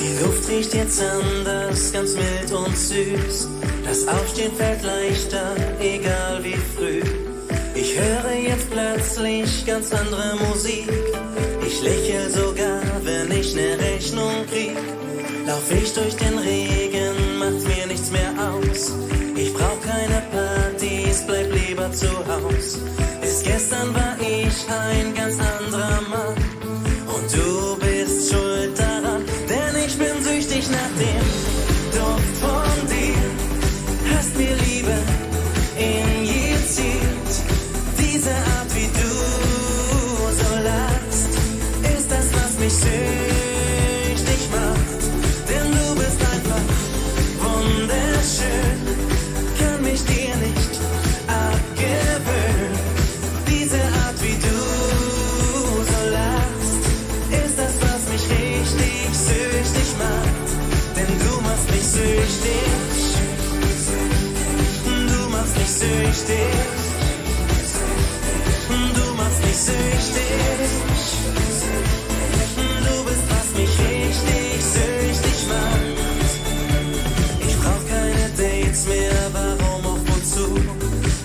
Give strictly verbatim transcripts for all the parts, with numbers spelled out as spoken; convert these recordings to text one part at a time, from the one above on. Die Luft riecht jetzt anders, ganz mild und süß. Das Aufstehen fällt leichter, egal wie früh. Ich höre jetzt plötzlich ganz andere Musik. Ich lächle sogar, wenn ich ne Rechnung krieg. Lauf ich durch den Regen, macht mir nichts mehr aus. Ich brauch keine Partys, bleib lieber zu Haus. Bis gestern war ich ein ganz anderer Mann. Und du bist schuld daran, denn ich bin süchtig nach dem Duft von dir. Hast mir Liebe injiziert, diese Art wie du so lachst, ist das, was mich süchtig macht. Denn du bist einfach wunderschön, kann mich dir nicht abgewöhnen. Diese Art, wie du so lachst, ist das, was mich richtig süchtig macht. Denn du machst mich süchtig, du machst mich süchtig. Du machst mich süchtig, du bist, was mich richtig süchtig macht. Ich brauch keine Dates mehr, warum auch wozu?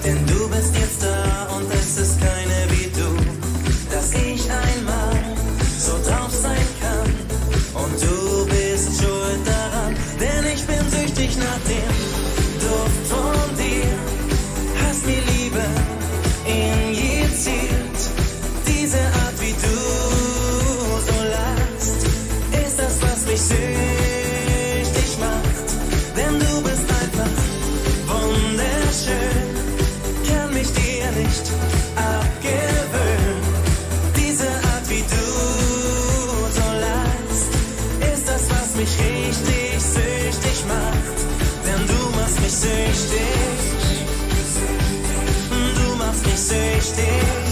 Denn du bist jetzt da und es ist keine wie du. Dass ich einmal so drauf sein kann und du bist schuld daran. Denn ich bin süchtig nach dem Duft von dir, hast mir Liebe in diese Art, wie du so lachst, ist das, was mich süchtig macht. Denn du bist einfach wunderschön, kann mich dir nicht abgewöhnen. Diese Art, wie du so lachst, ist das, was mich richtig süchtig macht. Denn du machst mich süchtig, du machst mich süchtig.